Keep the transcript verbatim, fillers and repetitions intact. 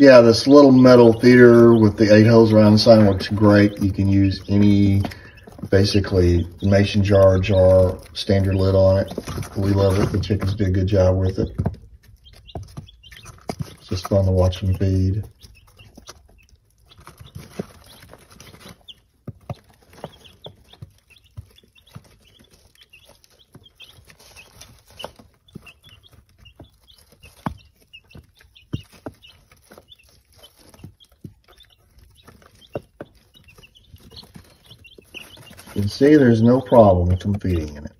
yeah, this little metal theater with the eight holes around the sign looks great. You can use any basically mason jar, jar, standard lid on it. We love it. The chickens do a good job with it. It's just fun to watch them feed. You can see there's no problem with them feeding in it.